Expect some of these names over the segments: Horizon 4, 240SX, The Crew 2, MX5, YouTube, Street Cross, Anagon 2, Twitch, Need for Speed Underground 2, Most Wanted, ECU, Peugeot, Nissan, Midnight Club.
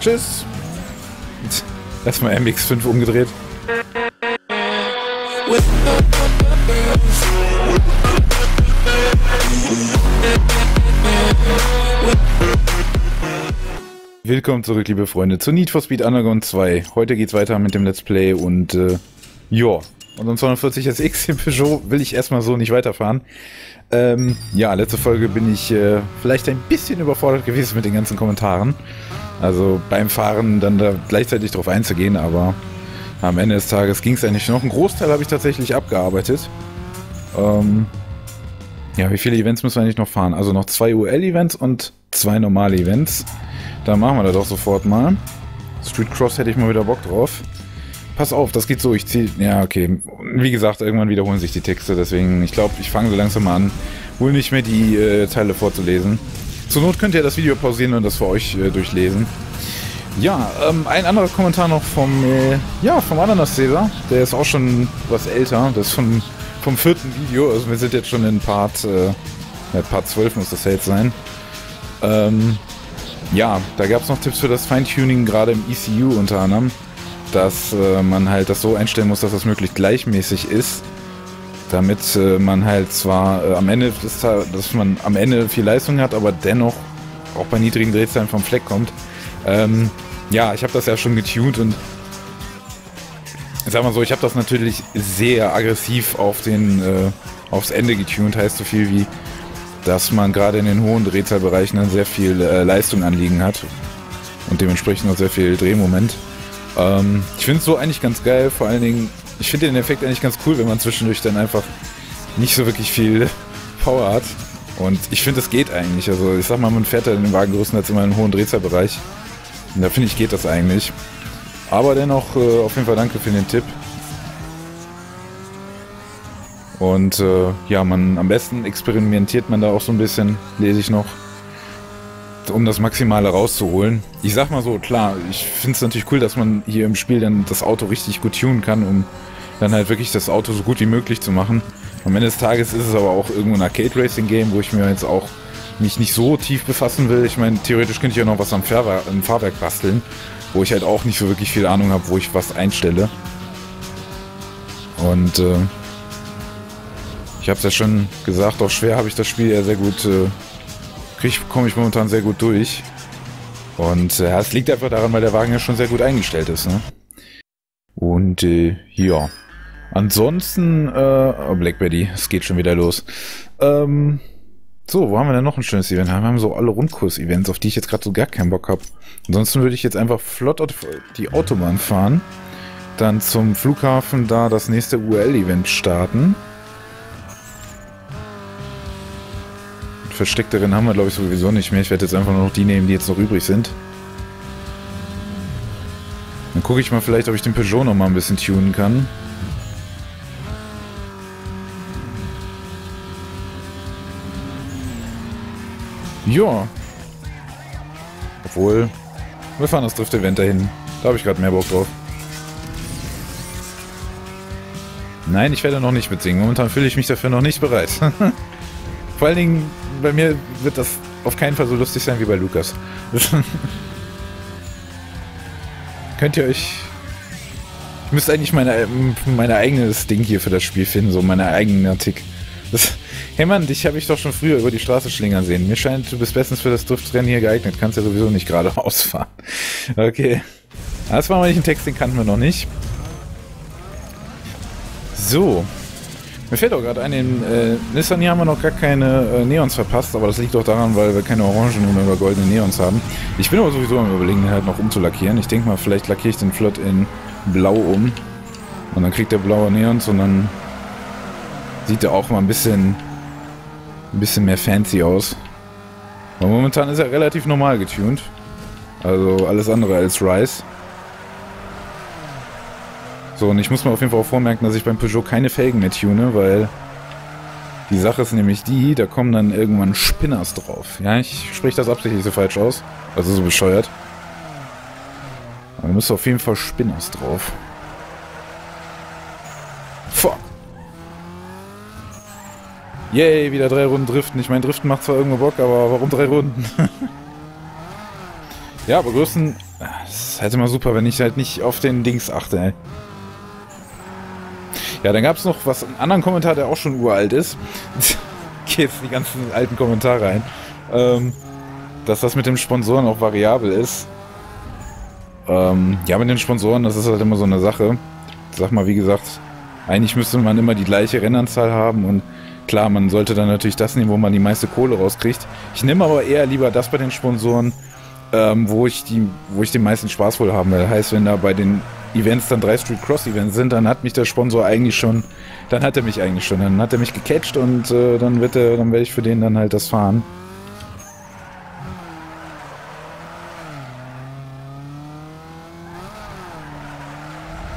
Tschüss. Erstmal MX5 umgedreht. Willkommen zurück, liebe Freunde, zu Need for Speed Underground 2. Heute geht's weiter mit dem Let's Play und ja, unseren 240SX im Peugeot will ich erstmal so nicht weiterfahren. Ja, letzte Folge bin ich vielleicht ein bisschen überfordert gewesen mit den ganzen Kommentaren. Also beim Fahren dann da gleichzeitig drauf einzugehen, aber am Ende des Tages ging es eigentlich noch. Ein Großteil habe ich tatsächlich abgearbeitet. Ja, wie viele Events müssen wir eigentlich noch fahren? Also noch 2 UL-Events und 2 normale Events. Dann machen wir das doch sofort mal. Street Cross hätte ich mal wieder Bock drauf. Pass auf, das geht so, ich ziehe... Ja, okay. Wie gesagt, irgendwann wiederholen sich die Texte, deswegen... Ich glaube, ich fange so langsam mal an, wohl nicht mehr die Teile vorzulesen. Zur Not könnt ihr das Video pausieren und das für euch durchlesen. Ja, ein anderer Kommentar noch vom... ja, vom Ananas-Cäsar. Der ist auch schon was älter. Das ist vom 4. Video. Also wir sind jetzt schon in Part... Part 12 muss das jetzt sein. Ja, da gab es noch Tipps für das Feintuning, gerade im ECU unter anderem, dass man halt das so einstellen muss, dass das möglichst gleichmäßig ist, damit man halt zwar am Ende, dass man am Ende viel Leistung hat, aber dennoch auch bei niedrigen Drehzahlen vom Fleck kommt. Ja, ich habe das ja schon getuned und ich sag mal so, ich habe das natürlich sehr aggressiv auf den, aufs Ende getuned, heißt so viel wie, dass man gerade in den hohen Drehzahlbereichen dann sehr viel Leistung anliegen hat und dementsprechend auch sehr viel Drehmoment. Ich finde es so eigentlich ganz geil, vor allen Dingen, ich finde den Effekt eigentlich ganz cool, wenn man zwischendurch dann einfach nicht so wirklich viel Power hat und ich finde, es geht eigentlich, also ich sag mal, man fährt da in den Wagen größtenteils immer in den hohen Drehzahlbereich und da finde ich, geht das eigentlich. Aber dennoch, auf jeden Fall danke für den Tipp. Und ja, man am besten experimentiert man da auch so ein bisschen, lese ich noch, um das Maximale rauszuholen. Ich sag mal so, klar, ich finde es natürlich cool, dass man hier im Spiel dann das Auto richtig gut tunen kann, um dann halt wirklich das Auto so gut wie möglich zu machen. Am Ende des Tages ist es aber auch irgendwo ein Arcade-Racing-Game, wo ich mir jetzt auch mich nicht so tief befassen will. Ich meine, theoretisch könnte ich auch noch was am Fahrwerk basteln, wo ich halt auch nicht so wirklich viel Ahnung habe, wo ich was einstelle. Und ich habe es ja schon gesagt, auch schwer habe ich das Spiel ja sehr gut, komme ich momentan sehr gut durch. Und es liegt einfach daran, weil der Wagen ja schon sehr gut eingestellt ist, ne? Und ja, ansonsten, oh, Blackberry, es geht schon wieder los. So, wo haben wir denn noch ein schönes Event? Wir haben so alle Rundkurs-Events, auf die ich jetzt gerade so gar keinen Bock habe. Ansonsten würde ich jetzt einfach flott auf die Autobahn fahren, dann zum Flughafen da das nächste UL-Event starten. Versteckterin haben wir, glaube ich, sowieso nicht mehr. Ich werde jetzt einfach nur noch die nehmen, die jetzt noch übrig sind. Dann gucke ich mal vielleicht, ob ich den Peugeot noch mal ein bisschen tunen kann. Ja. Obwohl, wir fahren das Drift-Event dahin. Da habe ich gerade mehr Bock drauf. Nein, ich werde noch nicht mitsingen. Momentan fühle ich mich dafür noch nicht bereit. Vor allen Dingen, bei mir wird das auf keinen Fall so lustig sein wie bei Lukas. Könnt ihr euch... Ich müsste eigentlich mein eigenes Ding hier für das Spiel finden, so meine eigene Tick. Hey Mann, dich habe ich doch schon früher über die Straße schlingern sehen. Mir scheint, du bist bestens für das Driftrennen hier geeignet. Kannst ja sowieso nicht geradeaus fahren. Okay. Das war mal nicht ein Text, den kannten wir noch nicht. So. Mir fällt auch gerade ein, den Nissan hier haben wir noch gar keine Neons verpasst, aber das liegt doch daran, weil wir keine orangen oder goldene Neons haben. Ich bin aber sowieso am Überlegen, den halt noch umzulackieren. Ich denke mal, vielleicht lackiere ich den flott in blau um und dann kriegt der blaue Neons und dann sieht er auch mal ein bisschen mehr fancy aus. Aber momentan ist er relativ normal getuned, also alles andere als Rise. So, und ich muss mir auf jeden Fall auch vormerken, dass ich beim Peugeot keine Felgen mehr tune, weil die Sache ist nämlich die, da kommen dann irgendwann Spinners drauf. Ja, ich spreche das absichtlich so falsch aus, also so bescheuert. Aber da müsste auf jeden Fall Spinners drauf. Fuck! Yay, wieder 3 Runden driften. Ich meine, driften macht zwar irgendwo Bock, aber warum 3 Runden? Ja, aber größten... Das ist halt immer super, wenn ich halt nicht auf den Dings achte, ey. Ja, dann gab es noch was, einen anderen Kommentar, der auch schon uralt ist. Ich gehe jetzt die ganzen alten Kommentare ein. Dass das mit den Sponsoren auch variabel ist. Ja, mit den Sponsoren, das ist halt immer so eine Sache. Ich sag mal, wie gesagt, eigentlich müsste man immer die gleiche Rennanzahl haben und klar, man sollte dann natürlich das nehmen, wo man die meiste Kohle rauskriegt. Ich nehme aber eher lieber das bei den Sponsoren, wo ich den meisten Spaß wohl haben will. Heißt, wenn da bei den Events dann 3 Street Cross Events sind, dann hat mich der Sponsor eigentlich schon, dann hat er mich gecatcht und dann werde ich für den dann halt das fahren.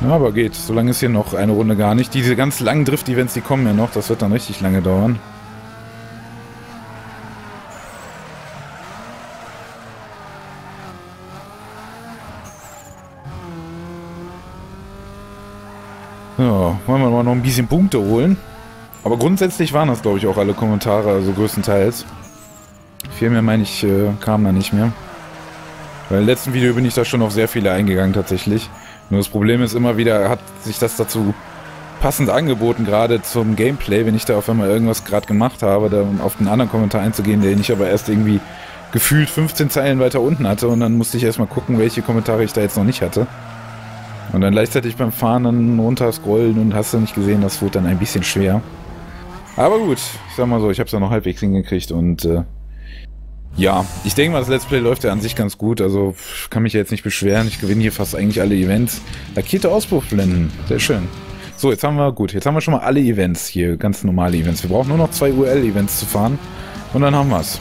Ja, aber geht. Solange ist hier noch eine Runde gar nicht. Diese ganz langen Drift-Events, die kommen ja noch. Das wird dann richtig lange dauern. Ja, wollen wir mal noch ein bisschen Punkte holen. Aber grundsätzlich waren das, glaube ich, auch alle Kommentare, also größtenteils. Viel mehr, meine ich, kam da nicht mehr. Weil im letzten Video bin ich da schon auf sehr viele eingegangen, tatsächlich. Nur das Problem ist immer wieder, hat sich das dazu passend angeboten, gerade zum Gameplay, wenn ich da auf einmal irgendwas gerade gemacht habe, da auf den anderen Kommentar einzugehen, den ich aber erst irgendwie gefühlt 15 Zeilen weiter unten hatte und dann musste ich erstmal gucken, welche Kommentare ich da jetzt noch nicht hatte. Und dann gleichzeitig beim Fahren dann runter scrollen und hast du nicht gesehen, das wurde dann ein bisschen schwer. Aber gut, ich sag mal so, ich hab's ja noch halbwegs hingekriegt und ja, ich denke mal, das Let's Play läuft ja an sich ganz gut, also kann mich ja jetzt nicht beschweren. Ich gewinne hier fast eigentlich alle Events. Lackierte Auspuffblenden, sehr schön. So, jetzt haben wir, gut, jetzt haben wir schon mal alle Events hier, ganz normale Events. Wir brauchen nur noch 2 UL-Events zu fahren und dann haben wir es.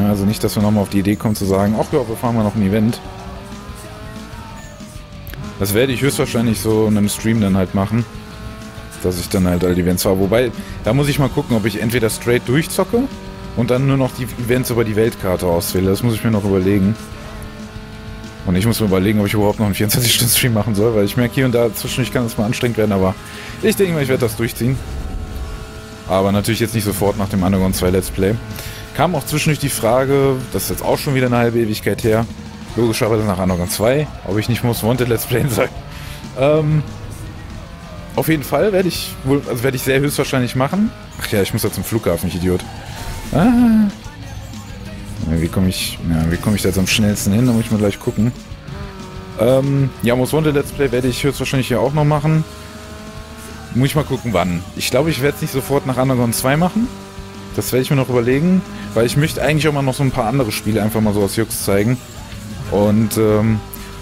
Ja, also nicht, dass wir nochmal auf die Idee kommen zu sagen, ach ja, wir fahren mal noch ein Event. Das werde ich höchstwahrscheinlich so in einem Stream dann halt machen, dass ich dann halt alle Events fahre. Wobei, da muss ich mal gucken, ob ich entweder straight durchzocke und dann nur noch die Events über die Weltkarte auswähle. Das muss ich mir noch überlegen. Und ich muss mir überlegen, ob ich überhaupt noch einen 24-Stunden-Stream machen soll, weil ich merke hier und da zwischendurch kann es mal anstrengend werden, aber ich denke mal, ich werde das durchziehen. Aber natürlich jetzt nicht sofort nach dem Anagon 2 Let's Play. Kam auch zwischendurch die Frage, das ist jetzt auch schon wieder eine halbe Ewigkeit her, logischerweise nach Anagon 2, ob ich nicht Most Wanted Let's Playen soll. Auf jeden Fall werde ich, also werde ich sehr höchstwahrscheinlich machen. Ach ja, ich muss ja zum Flughafen, ich Idiot. Ah. Wie komme ich da jetzt am schnellsten hin? Da muss ich mal gleich gucken. Ja, Most Wanted Let's Play werde ich höchstwahrscheinlich hier auch noch machen. Muss ich mal gucken, wann. Ich glaube, ich werde es nicht sofort nach Anagon 2 machen. Das werde ich mir noch überlegen. Weil ich möchte eigentlich auch mal noch so ein paar andere Spiele einfach mal so aus Jux zeigen. Und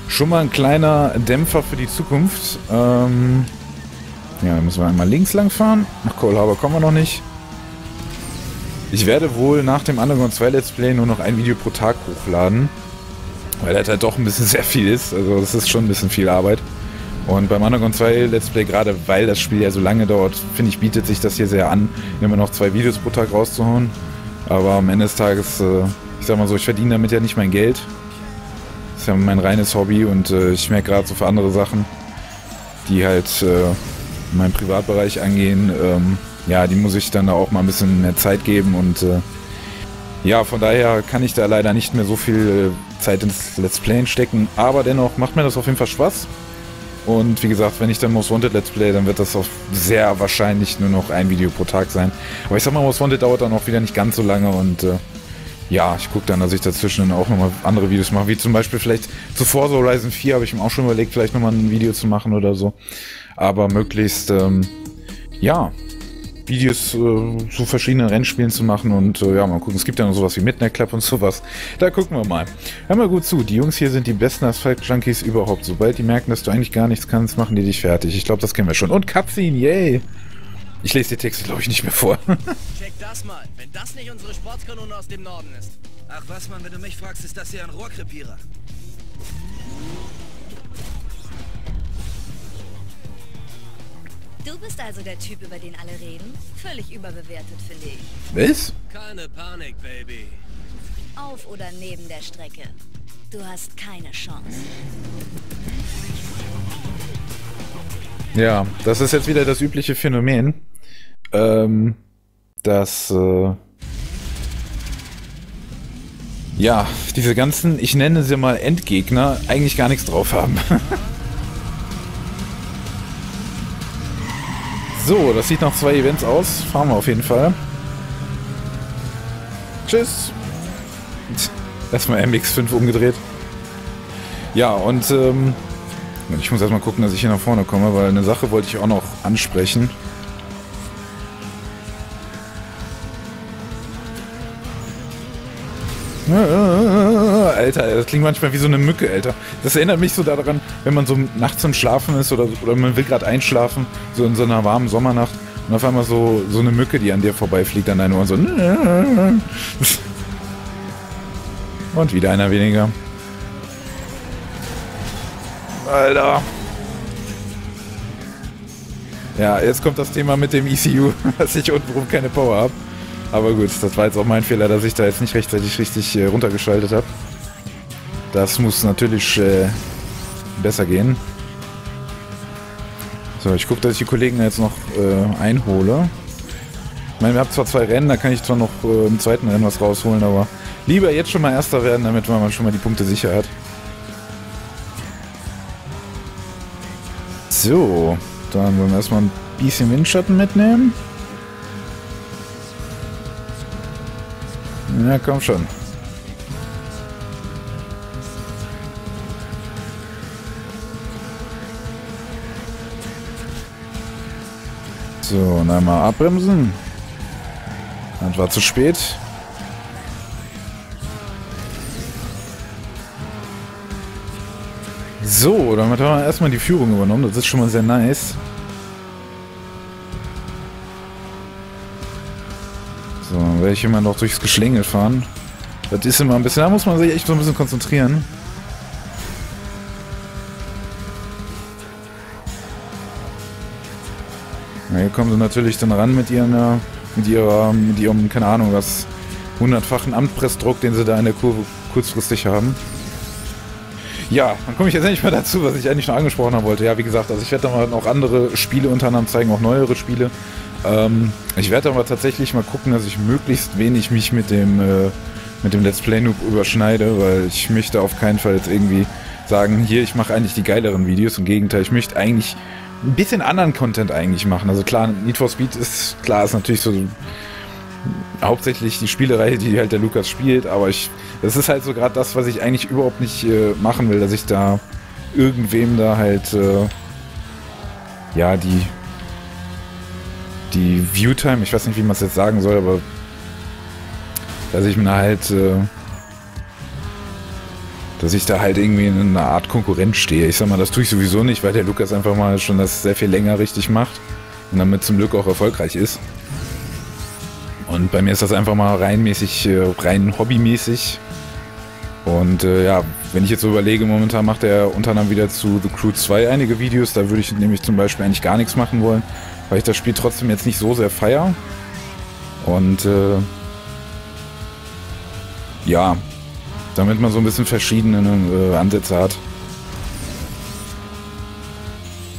schon mal ein kleiner Dämpfer für die Zukunft. Ja, da müssen wir einmal links lang fahren. Nach Cole Harbor kommen wir noch nicht. Ich werde wohl nach dem Anagon 2 Let's Play nur noch ein Video pro Tag hochladen, weil das halt doch ein bisschen sehr viel ist, also das ist schon ein bisschen viel Arbeit. Und beim Anagon 2 Let's Play, gerade weil das Spiel ja so lange dauert, finde ich, bietet sich das hier sehr an, immer noch 2 Videos pro Tag rauszuhauen. Aber am Ende des Tages, ich sag mal so, ich verdiene damit ja nicht mein Geld. Das ist ja mein reines Hobby und ich merke gerade so für andere Sachen, die halt meinen Privatbereich angehen, ja, die muss ich dann auch mal ein bisschen mehr Zeit geben und ja, von daher kann ich da leider nicht mehr so viel Zeit ins Let's Playen stecken, aber dennoch macht mir das auf jeden Fall Spaß und wie gesagt, wenn ich dann Most Wanted Let's Play, dann wird das auch sehr wahrscheinlich nur noch ein Video pro Tag sein, aber ich sag mal, Most Wanted dauert dann auch wieder nicht ganz so lange und ja, ich gucke dann, dass ich dazwischen dann auch nochmal andere Videos mache, wie zum Beispiel vielleicht zuvor so Horizon 4, habe ich mir auch schon überlegt, vielleicht nochmal ein Video zu machen oder so, aber möglichst, ja, Videos zu verschiedenen Rennspielen zu machen und ja, mal gucken, es gibt ja noch sowas wie Midnight Club und sowas. Da gucken wir mal. Hör mal gut zu, die Jungs hier sind die besten Asphalt-Junkies überhaupt. Sobald die merken, dass du eigentlich gar nichts kannst, machen die dich fertig. Ich glaube, das kennen wir schon. Und Cutscene, yay! Ich lese die Texte, glaube ich, nicht mehr vor. Check das mal, wenn das nicht unsere Sportskanone aus dem Norden ist. Ach was, Mann, wenn du mich fragst, ist das hier ein Rohrkrepierer. Du bist also der Typ, über den alle reden? Völlig überbewertet, finde ich. Was? Keine Panik, Baby. Auf oder neben der Strecke. Du hast keine Chance. Ja, das ist jetzt wieder das übliche Phänomen, dass ja, diese ganzen, ich nenne sie mal Endgegner, eigentlich gar nichts drauf haben. So, das sieht nach zwei Events aus. Fahren wir auf jeden Fall. Tschüss. Erstmal MX5 umgedreht. Ja, und ich muss erstmal gucken, dass ich hier nach vorne komme, weil eine Sache wollte ich auch noch ansprechen. Alter, das klingt manchmal wie so eine Mücke, Alter. Das erinnert mich so daran, wenn man so nachts im Schlafen ist oder man will gerade einschlafen, so in so einer warmen Sommernacht und auf einmal so eine Mücke, die an dir vorbeifliegt, an deinen Ohren, so. Und wieder einer weniger. Alter. Ja, jetzt kommt das Thema mit dem ECU, dass ich untenrum keine Power habe. Aber gut, das war jetzt auch mein Fehler, dass ich da jetzt nicht rechtzeitig richtig runtergeschaltet habe. Das muss natürlich besser gehen. So, ich gucke, dass ich die Kollegen jetzt noch einhole. Ich meine, wir haben zwar zwei Rennen, da kann ich zwar noch im zweiten Rennen was rausholen, aber lieber jetzt schon mal Erster werden, damit man schon mal die Punkte sicher hat. So, dann wollen wir erstmal ein bisschen Windschatten mitnehmen. Ja, komm schon. So, und einmal abbremsen. Das war zu spät. So, damit haben wir erstmal die Führung übernommen. Das ist schon mal sehr nice. So, werde ich immer noch durchs Geschlängel fahren. Das ist immer ein bisschen, da muss man sich echt so ein bisschen konzentrieren. Ja, hier kommen sie natürlich dann ran mit ihrem, keine Ahnung, was 100-fachen Amtpressdruck, den sie da in der Kurve kurzfristig haben. Ja, dann komme ich jetzt endlich mal dazu, was ich eigentlich noch angesprochen haben wollte. Ja, wie gesagt, also ich werde da mal noch andere Spiele unter anderem zeigen, auch neuere Spiele. Ich werde aber tatsächlich mal gucken, dass ich möglichst wenig mich mit dem Let's Play Noob überschneide, weil ich möchte auf keinen Fall jetzt irgendwie sagen, hier, ich mache eigentlich die geileren Videos. Im Gegenteil, ich möchte eigentlich ein bisschen anderen Content eigentlich machen. Also klar, Need for Speed ist, klar, ist natürlich so hauptsächlich die Spielereihe, die halt der Lukas spielt, aber das ist halt so gerade das, was ich eigentlich überhaupt nicht machen will, dass ich da irgendwem da halt ja, die Viewtime, ich weiß nicht, wie man es jetzt sagen soll, aber dass ich mir da halt dass ich da halt irgendwie in einer Art Konkurrenz stehe. Ich sag mal, das tue ich sowieso nicht, weil der Lukas einfach mal schon das sehr viel länger richtig macht und damit zum Glück auch erfolgreich ist. Und bei mir ist das einfach mal rein hobbymäßig. Und ja, wenn ich jetzt so überlege, momentan macht er unter anderem wieder zu The Crew 2 einige Videos. Da würde ich nämlich zum Beispiel eigentlich gar nichts machen wollen, weil ich das Spiel trotzdem jetzt nicht so sehr feiere. Und ja, damit man so ein bisschen verschiedene Ansätze hat.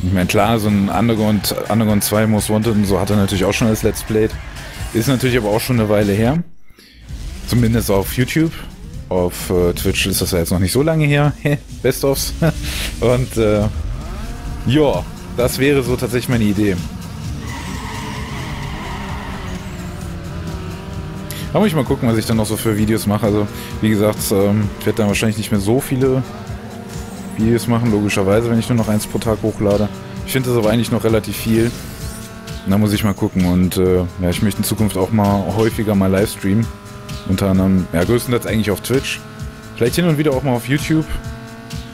Ich meine, klar, so ein Anagon 2 Most Wanted und so hat er natürlich auch schon als Let's Play. Ist natürlich aber auch schon eine Weile her. Zumindest auf YouTube. Auf Twitch ist das ja jetzt noch nicht so lange her. Best-ofs. Und ja, das wäre so tatsächlich meine Idee. Da muss ich mal gucken, was ich dann noch so für Videos mache. Also wie gesagt, ich werde dann wahrscheinlich nicht mehr so viele Videos machen, logischerweise, wenn ich nur noch eins pro Tag hochlade. Ich finde das aber eigentlich noch relativ viel. Da muss ich mal gucken und ja, ich möchte in Zukunft auch mal häufiger mal Livestreamen. Unter anderem, ja, größtenteils eigentlich auf Twitch. Vielleicht hin und wieder auch mal auf YouTube.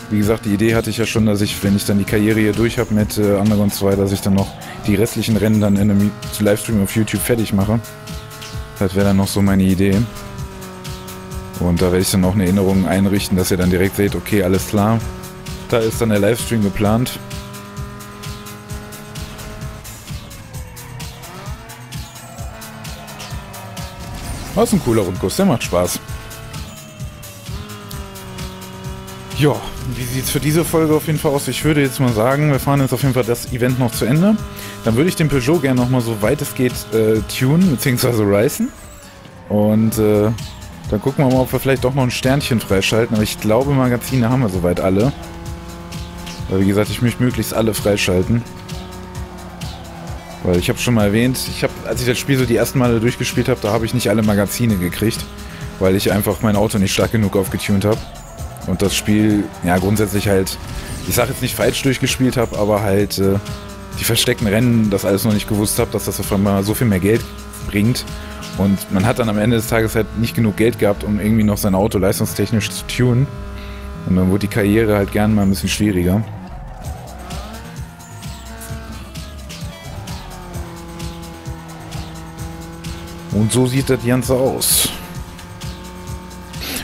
Wie gesagt, die Idee hatte ich ja schon, dass ich, wenn ich dann die Karriere hier durch habe mit Anagon 2, dass ich dann noch die restlichen Rennen dann in einem Livestream auf YouTube fertig mache. Das wäre dann noch so meine Idee. Und da werde ich dann auch eine Erinnerung einrichten, dass ihr dann direkt seht, okay, alles klar. Da ist dann der Livestream geplant. Das ist ein cooler Rundkurs, der macht Spaß. Ja, wie sieht es für diese Folge auf jeden Fall aus? Ich würde jetzt mal sagen, wir fahren jetzt auf jeden Fall das Event noch zu Ende. Dann würde ich den Peugeot gerne nochmal so weit es geht tunen, beziehungsweise reißen. Und Dann gucken wir mal, ob wir vielleicht doch noch ein Sternchen freischalten. Aber ich glaube, Magazine haben wir soweit alle. Weil, wie gesagt, ich möchte möglichst alle freischalten. Weil ich habe schon mal erwähnt, als ich das Spiel so die ersten Male durchgespielt habe, da habe ich nicht alle Magazine gekriegt. Weil ich einfach mein Auto nicht stark genug aufgetunt habe. Und das Spiel, ja, grundsätzlich halt, ich sage jetzt nicht falsch durchgespielt habe, aber halt die versteckten Rennen, das alles noch nicht gewusst habe, dass das auf einmal so viel mehr Geld bringt. Und man hat dann am Ende des Tages halt nicht genug Geld gehabt, um irgendwie noch sein Auto leistungstechnisch zu tunen. Und dann wurde die Karriere halt gerne mal ein bisschen schwieriger. Und so sieht das Ganze aus.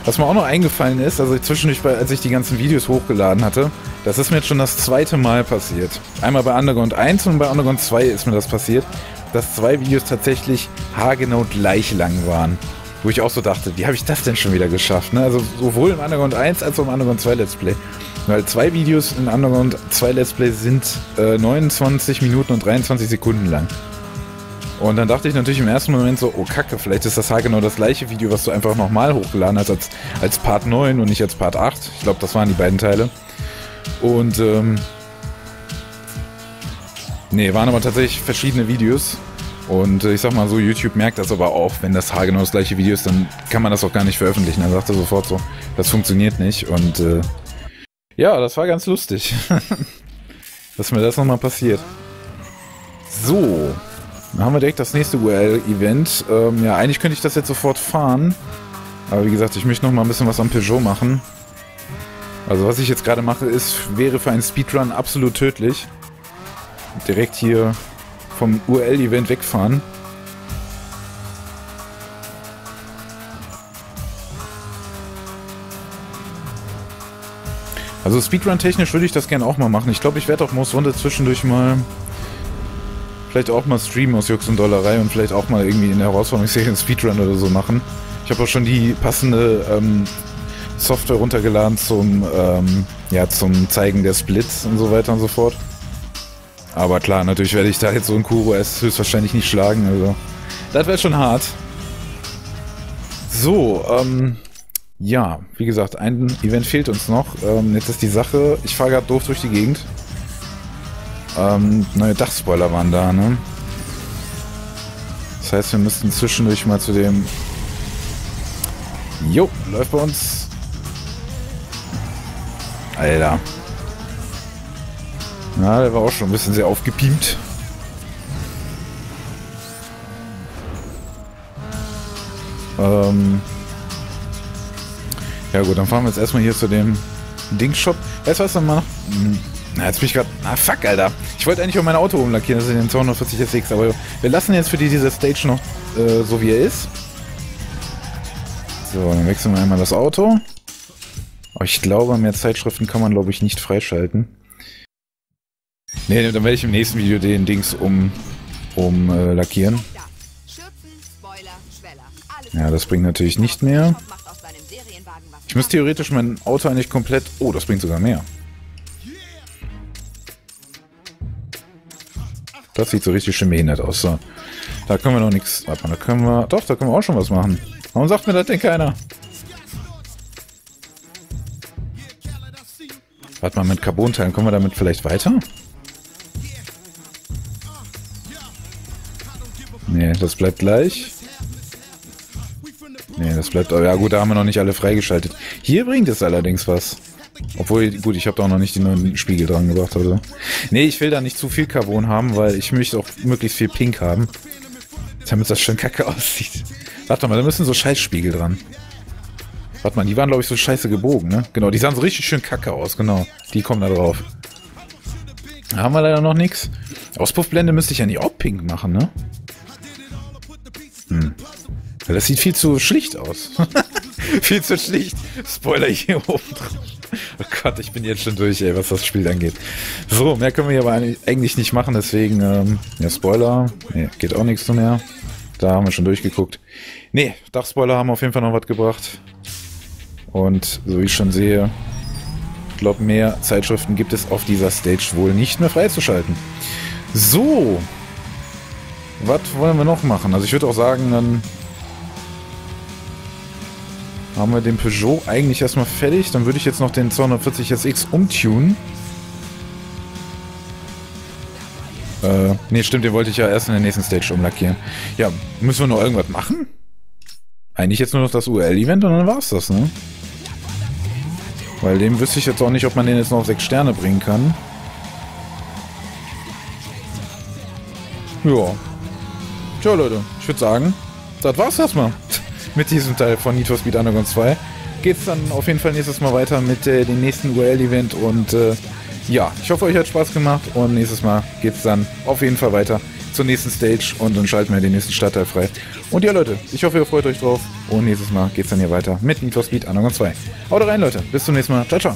Was mir auch noch eingefallen ist, also zwischendurch, als ich die ganzen Videos hochgeladen hatte, das ist mir jetzt schon das zweite Mal passiert. Einmal bei Anagon 1 und bei Anagon 2 ist mir das passiert, dass zwei Videos tatsächlich haargenau gleich lang waren. Wo ich auch so dachte, wie habe ich das denn schon wieder geschafft? Ne? Also sowohl im Anagon 1 als auch im Anagon 2 Let's Play. Weil zwei Videos in Anagon 2 Let's Play sind 29 Minuten und 23 Sekunden lang. Und dann dachte ich natürlich im ersten Moment so, oh Kacke, vielleicht ist das haargenau das gleiche Video, was du einfach nochmal hochgeladen hast als Part 9 und nicht als Part 8. Ich glaube, das waren die beiden Teile. Und, nee, waren aber tatsächlich verschiedene Videos. Und ich sag mal so, YouTube merkt das aber auch, wenn das haargenau das gleiche Video ist, dann kann man das auch gar nicht veröffentlichen. Dann sagt er sofort so, das funktioniert nicht. Und, ja, das war ganz lustig, dass mir das nochmal passiert. So. Dann haben wir direkt das nächste URL-Event. Ja, eigentlich könnte ich das jetzt sofort fahren. Aber wie gesagt, ich möchte noch mal ein bisschen was am Peugeot machen. Also was ich jetzt gerade mache, wäre für einen Speedrun absolut tödlich. Direkt hier vom URL-Event wegfahren. Also Speedrun-technisch würde ich das gerne auch mal machen. Ich glaube, ich werde auch Most Wanted zwischendurch mal... Vielleicht auch mal streamen aus Jux und Dollerei und vielleicht auch mal irgendwie in der Herausforderungsserie einen Speedrun oder so machen. Ich habe auch schon die passende Software runtergeladen zum Zeigen der Splits und so weiter und so fort. Aber klar, natürlich werde ich da jetzt so einen QoS höchstwahrscheinlich nicht schlagen. Also das wäre schon hart. So, ja, wie gesagt, ein Event fehlt uns noch. Jetzt ist die Sache, ich fahre gerade doof durch die Gegend. Neue Dachspoiler waren da, ne? Das heißt, wir müssten zwischendurch mal zu dem... Jo, läuft bei uns. Alter. Na, der war auch schon ein bisschen sehr aufgepiemt. Ja gut, dann fahren wir jetzt erstmal hier zu dem Dingshop. Weißt du was, dann mal... Na, jetzt bin ich gerade... Ah, fuck, Alter. Ich wollte eigentlich auch mein Auto umlackieren, das ist in den 240SX, aber wir lassen jetzt für diese Stage noch so, wie er ist. So, dann wechseln wir einmal das Auto. Oh, ich glaube, mehr Zeitschriften kann man, glaube ich, nicht freischalten. Ne, dann werde ich im nächsten Video den Dings lackieren. Ja, das bringt natürlich nicht mehr. Ich muss theoretisch mein Auto eigentlich komplett... Oh, das bringt sogar mehr. Das sieht so richtig schön behindert aus. So. Da können wir noch nichts... Da können wir... Doch, da können wir auch schon was machen. Warum sagt mir das denn keiner? Warte mal, mit Carbonteilen kommen wir damit vielleicht weiter? Nee, das bleibt gleich. Nee, das bleibt... Ja gut, da haben wir noch nicht alle freigeschaltet. Hier bringt es allerdings was. Obwohl, gut, ich habe da auch noch nicht die neuen Spiegel dran gebracht. Also. Nee, ich will da nicht zu viel Carbon haben, weil ich möchte auch möglichst viel Pink haben. Damit das schön kacke aussieht. Warte mal, da müssen so Scheißspiegel dran. Warte mal, die waren, glaube ich, so scheiße gebogen, ne? Genau, die sahen so richtig schön kacke aus, genau. Die kommen da drauf. Da haben wir leider noch nichts. Auspuffblende müsste ich ja nicht auch pink machen, ne? Hm. Ja, das sieht viel zu schlicht aus. Viel zu schlicht. Spoiler hier oben drauf. Oh Gott, ich bin jetzt schon durch, ey, was das Spiel angeht. So, mehr können wir hier aber eigentlich nicht machen, deswegen, ja, Spoiler, nee, geht auch nichts mehr. Da haben wir schon durchgeguckt. Nee, Dachspoiler haben auf jeden Fall noch was gebracht. Und so wie ich schon sehe, ich glaube, mehr Zeitschriften gibt es auf dieser Stage wohl nicht mehr freizuschalten. So, was wollen wir noch machen? Also ich würde auch sagen, dann... Haben wir den Peugeot eigentlich erstmal fertig. Dann würde ich jetzt noch den 240SX umtunen. Ne, stimmt, den wollte ich ja erst in der nächsten Stage umlackieren. Ja, müssen wir noch irgendwas machen? Eigentlich jetzt nur noch das URL-Event und dann war's das, ne? Weil dem wüsste ich jetzt auch nicht, ob man den jetzt noch auf 6 Sterne bringen kann. Ja. Tja, Leute, ich würde sagen, das war's erstmal mit diesem Teil von Need for Speed Underground 2. Geht's dann auf jeden Fall nächstes Mal weiter mit dem nächsten URL-Event und ja, ich hoffe, euch hat Spaß gemacht und nächstes Mal geht's dann auf jeden Fall weiter zur nächsten Stage und dann schalten wir den nächsten Stadtteil frei. Und ja, Leute, ich hoffe, ihr freut euch drauf und nächstes Mal geht's dann hier weiter mit Need for Speed Anagon 2. Haut rein, Leute, bis zum nächsten Mal. Ciao, ciao.